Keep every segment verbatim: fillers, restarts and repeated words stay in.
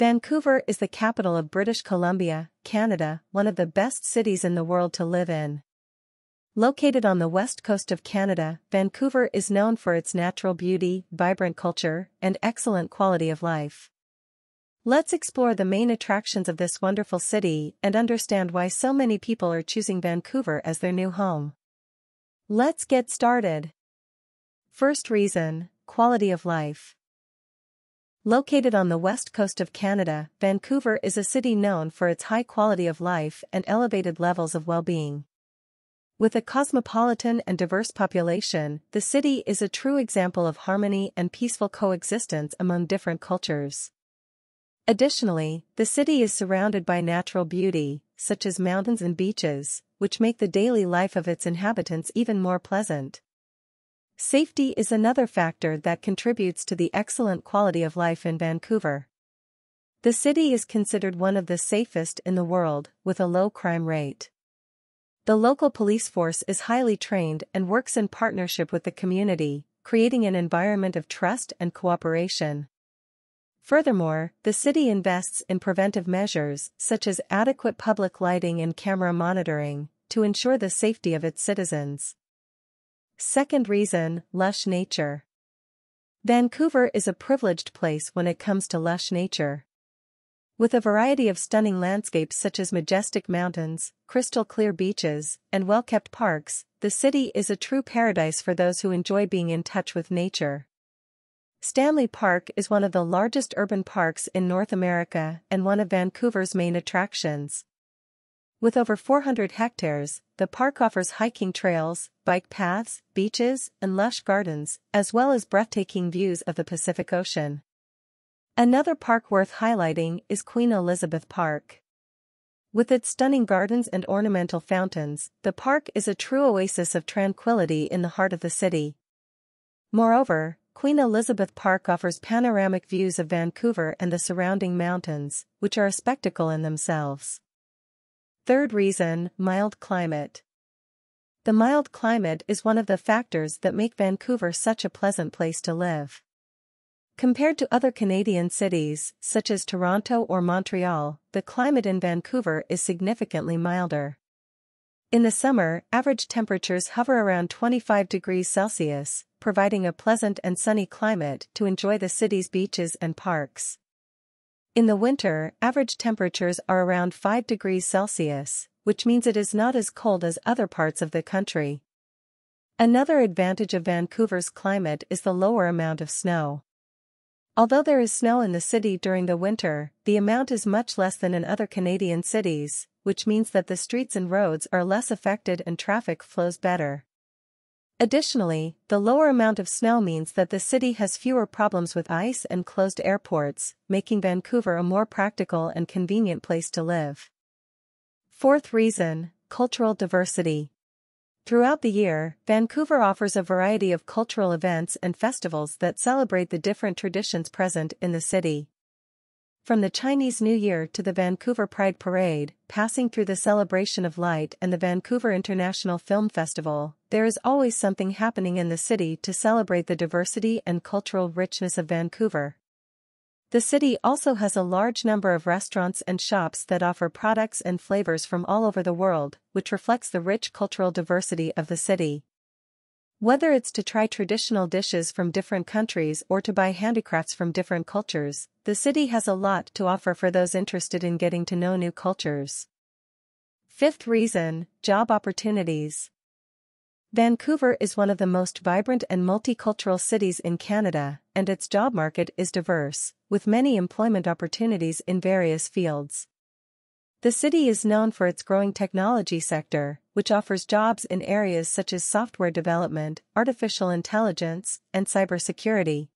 Vancouver is the capital of British Columbia, Canada, one of the best cities in the world to live in. Located on the west coast of Canada, Vancouver is known for its natural beauty, vibrant culture, and excellent quality of life. Let's explore the main attractions of this wonderful city and understand why so many people are choosing Vancouver as their new home. Let's get started. First reason, quality of life. Located on the west coast of Canada, Vancouver is a city known for its high quality of life and elevated levels of well-being. With a cosmopolitan and diverse population, the city is a true example of harmony and peaceful coexistence among different cultures. Additionally, the city is surrounded by natural beauty, such as mountains and beaches, which make the daily life of its inhabitants even more pleasant. Safety is another factor that contributes to the excellent quality of life in Vancouver. The city is considered one of the safest in the world, with a low crime rate. The local police force is highly trained and works in partnership with the community, creating an environment of trust and cooperation. Furthermore, the city invests in preventive measures, such as adequate public lighting and camera monitoring, to ensure the safety of its citizens. Second reason, lush nature. Vancouver is a privileged place when it comes to lush nature. With a variety of stunning landscapes such as majestic mountains, crystal-clear beaches, and well-kept parks, the city is a true paradise for those who enjoy being in touch with nature. Stanley Park is one of the largest urban parks in North America and one of Vancouver's main attractions. With over four hundred hectares, the park offers hiking trails, bike paths, beaches, and lush gardens, as well as breathtaking views of the Pacific Ocean. Another park worth highlighting is Queen Elizabeth Park. With its stunning gardens and ornamental fountains, the park is a true oasis of tranquility in the heart of the city. Moreover, Queen Elizabeth Park offers panoramic views of Vancouver and the surrounding mountains, which are a spectacle in themselves. Third reason, mild climate. The mild climate is one of the factors that make Vancouver such a pleasant place to live. Compared to other Canadian cities, such as Toronto or Montreal, the climate in Vancouver is significantly milder. In the summer, average temperatures hover around twenty-five degrees Celsius, providing a pleasant and sunny climate to enjoy the city's beaches and parks. In the winter, average temperatures are around five degrees Celsius, which means it is not as cold as other parts of the country. Another advantage of Vancouver's climate is the lower amount of snow. Although there is snow in the city during the winter, the amount is much less than in other Canadian cities, which means that the streets and roads are less affected and traffic flows better. Additionally, the lower amount of snow means that the city has fewer problems with ice and closed airports, making Vancouver a more practical and convenient place to live. Fourth reason, cultural diversity. Throughout the year, Vancouver offers a variety of cultural events and festivals that celebrate the different traditions present in the city. From the Chinese New Year to the Vancouver Pride Parade, passing through the Celebration of Light and the Vancouver International Film Festival, there is always something happening in the city to celebrate the diversity and cultural richness of Vancouver. The city also has a large number of restaurants and shops that offer products and flavors from all over the world, which reflects the rich cultural diversity of the city. Whether it's to try traditional dishes from different countries or to buy handicrafts from different cultures, the city has a lot to offer for those interested in getting to know new cultures. Fifth reason, job opportunities. Vancouver is one of the most vibrant and multicultural cities in Canada, and its job market is diverse, with many employment opportunities in various fields. The city is known for its growing technology sector, which offers jobs in areas such as software development, artificial intelligence, and cybersecurity.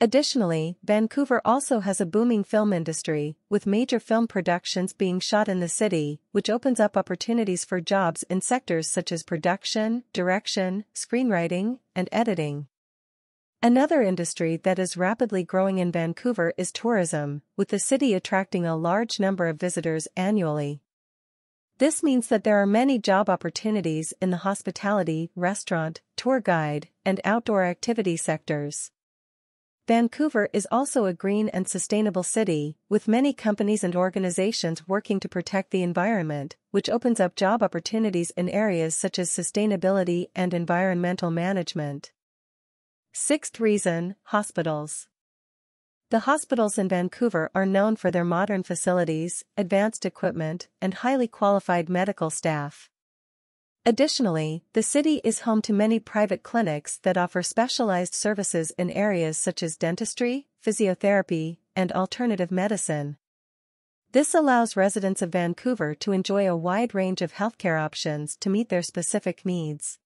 Additionally, Vancouver also has a booming film industry, with major film productions being shot in the city, which opens up opportunities for jobs in sectors such as production, direction, screenwriting, and editing. Another industry that is rapidly growing in Vancouver is tourism, with the city attracting a large number of visitors annually. This means that there are many job opportunities in the hospitality, restaurant, tour guide, and outdoor activity sectors. Vancouver is also a green and sustainable city, with many companies and organizations working to protect the environment, which opens up job opportunities in areas such as sustainability and environmental management. Sixth reason, hospitals. The hospitals in Vancouver are known for their modern facilities, advanced equipment, and highly qualified medical staff. Additionally, the city is home to many private clinics that offer specialized services in areas such as dentistry, physiotherapy, and alternative medicine. This allows residents of Vancouver to enjoy a wide range of healthcare options to meet their specific needs.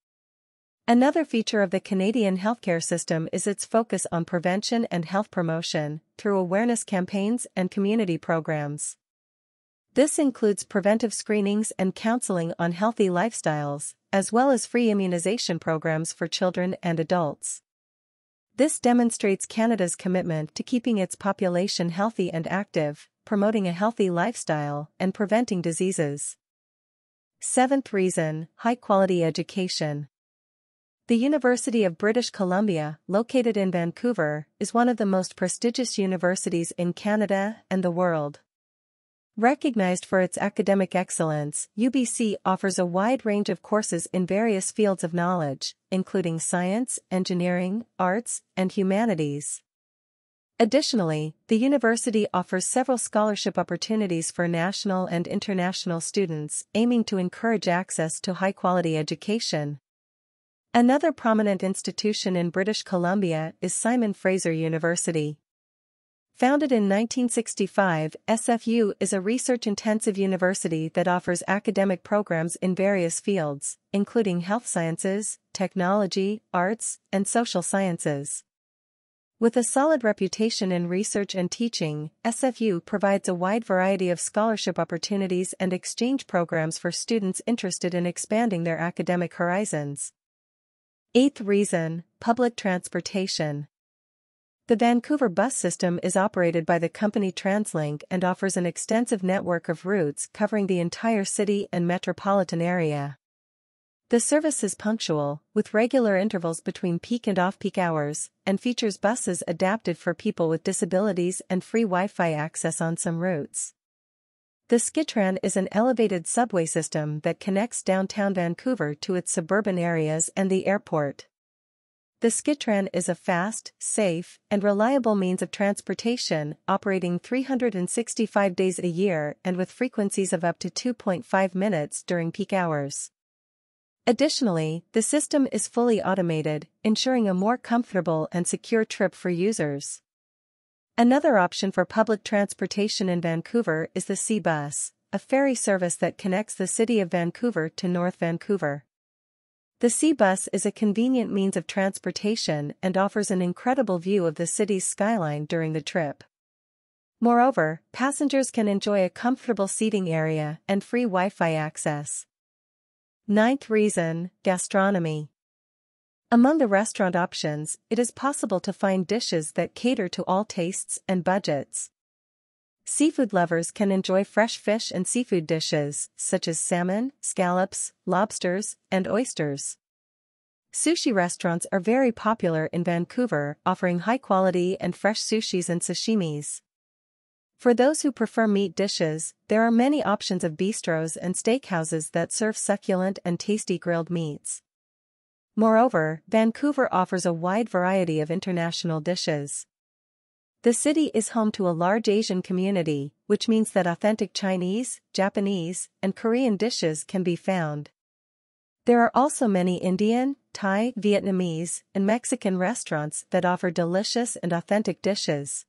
Another feature of the Canadian healthcare system is its focus on prevention and health promotion through awareness campaigns and community programs. This includes preventive screenings and counseling on healthy lifestyles, as well as free immunization programs for children and adults. This demonstrates Canada's commitment to keeping its population healthy and active, promoting a healthy lifestyle, and preventing diseases. Seventh reason, high-quality education. The University of British Columbia, located in Vancouver, is one of the most prestigious universities in Canada and the world. Recognized for its academic excellence, U B C offers a wide range of courses in various fields of knowledge, including science, engineering, arts, and humanities. Additionally, the university offers several scholarship opportunities for national and international students, aiming to encourage access to high-quality education. Another prominent institution in British Columbia is Simon Fraser University. Founded in nineteen sixty-five, S F U is a research-intensive university that offers academic programs in various fields, including health sciences, technology, arts, and social sciences. With a solid reputation in research and teaching, S F U provides a wide variety of scholarship opportunities and exchange programs for students interested in expanding their academic horizons. Eighth reason, public transportation. The Vancouver bus system is operated by the company TransLink and offers an extensive network of routes covering the entire city and metropolitan area. The service is punctual, with regular intervals between peak and off-peak hours, and features buses adapted for people with disabilities and free Wi-Fi access on some routes. The SkyTrain is an elevated subway system that connects downtown Vancouver to its suburban areas and the airport. The SkyTrain is a fast, safe, and reliable means of transportation, operating three hundred sixty-five days a year and with frequencies of up to two point five minutes during peak hours. Additionally, the system is fully automated, ensuring a more comfortable and secure trip for users. Another option for public transportation in Vancouver is the SeaBus, a ferry service that connects the city of Vancouver to North Vancouver. The SeaBus is a convenient means of transportation and offers an incredible view of the city's skyline during the trip. Moreover, passengers can enjoy a comfortable seating area and free Wi-Fi access. Ninth reason, gastronomy. Among the restaurant options, it is possible to find dishes that cater to all tastes and budgets. Seafood lovers can enjoy fresh fish and seafood dishes, such as salmon, scallops, lobsters, and oysters. Sushi restaurants are very popular in Vancouver, offering high-quality and fresh sushis and sashimis. For those who prefer meat dishes, there are many options of bistros and steakhouses that serve succulent and tasty grilled meats. Moreover, Vancouver offers a wide variety of international dishes. The city is home to a large Asian community, which means that authentic Chinese, Japanese, and Korean dishes can be found. There are also many Indian, Thai, Vietnamese, and Mexican restaurants that offer delicious and authentic dishes.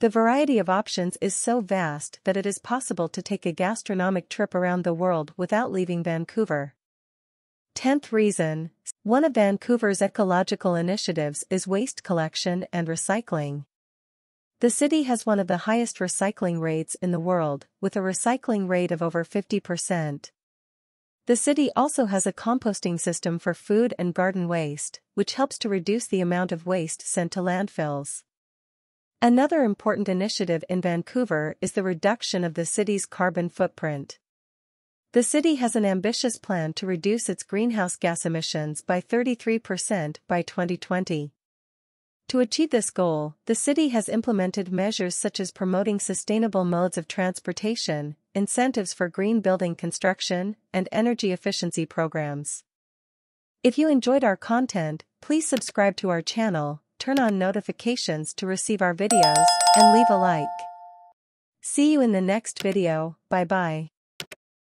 The variety of options is so vast that it is possible to take a gastronomic trip around the world without leaving Vancouver. Tenth reason, one of Vancouver's ecological initiatives is waste collection and recycling. The city has one of the highest recycling rates in the world, with a recycling rate of over fifty percent. The city also has a composting system for food and garden waste, which helps to reduce the amount of waste sent to landfills. Another important initiative in Vancouver is the reduction of the city's carbon footprint. The city has an ambitious plan to reduce its greenhouse gas emissions by thirty-three percent by twenty twenty. To achieve this goal, the city has implemented measures such as promoting sustainable modes of transportation, incentives for green building construction, and energy efficiency programs. If you enjoyed our content, please subscribe to our channel, turn on notifications to receive our videos, and leave a like. See you in the next video, bye bye.